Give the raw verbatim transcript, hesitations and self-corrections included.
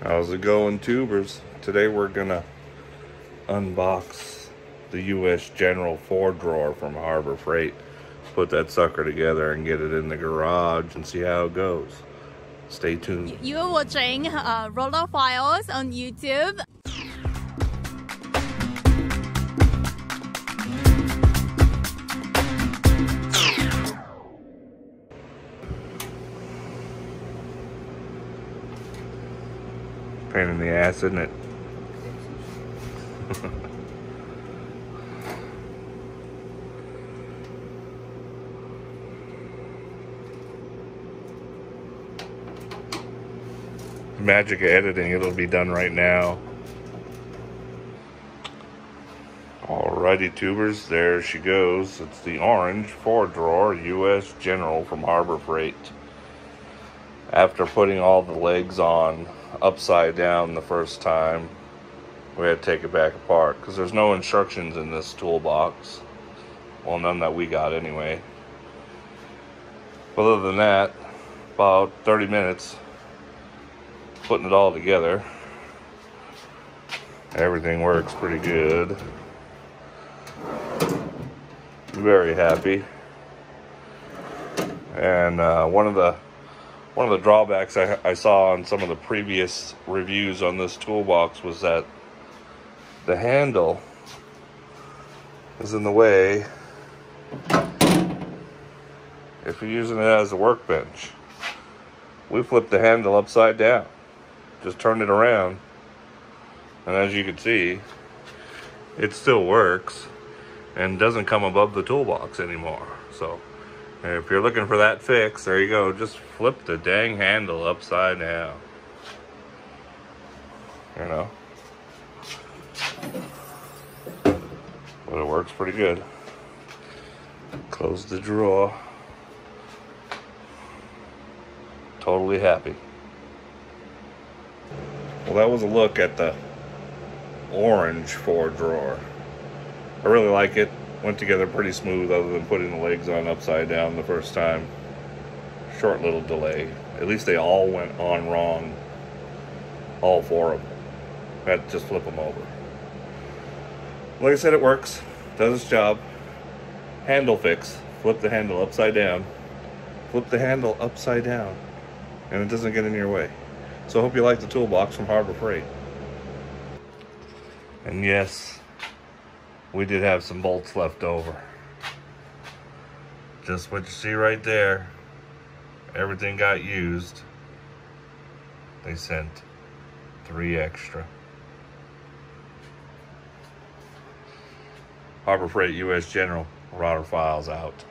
How's it going, tubers? Today we're gonna unbox the U S General four drawer from Harbor Freight. Put that sucker together and get it in the garage and see how it goes. Stay tuned. You are watching uh, Rodder Files on YouTube. Pain in the ass, isn't it? Magic of editing, it'll be done right now. Alrighty, tubers, there she goes. It's the orange four drawer U S General from Harbor Freight. After putting all the legs on upside down the first time, we had to take it back apart because there's no instructions in this toolbox. Well, none that we got anyway. But other than that, about thirty minutes putting it all together. Everything works pretty good. Very happy. And uh, one of the One of the drawbacks I, I saw on some of the previous reviews on this toolbox was that the handle is in the way if you're using it as a workbench. We flipped the handle upside down, just turned it around, and as you can see, it still works and doesn't come above the toolbox anymore. So if you're looking for that fix, there you go. Just flip the dang handle upside down. You know. But it works pretty good. Close the drawer. Totally happy. Well, that was a look at the orange four drawer. I really like it. Went together pretty smooth other than putting the legs on upside down the first time. Short little delay. At least they all went on wrong. All four of them. I had to just flip them over. Like I said, it works. Does its job. Handle fix. Flip the handle upside down. Flip the handle upside down. And it doesn't get in your way. So I hope you like the toolbox from Harbor Freight. And yes, we did have some bolts left over. Just what you see right there. Everything got used. They sent three extra. Harbor Freight U S General, Rodder Files out.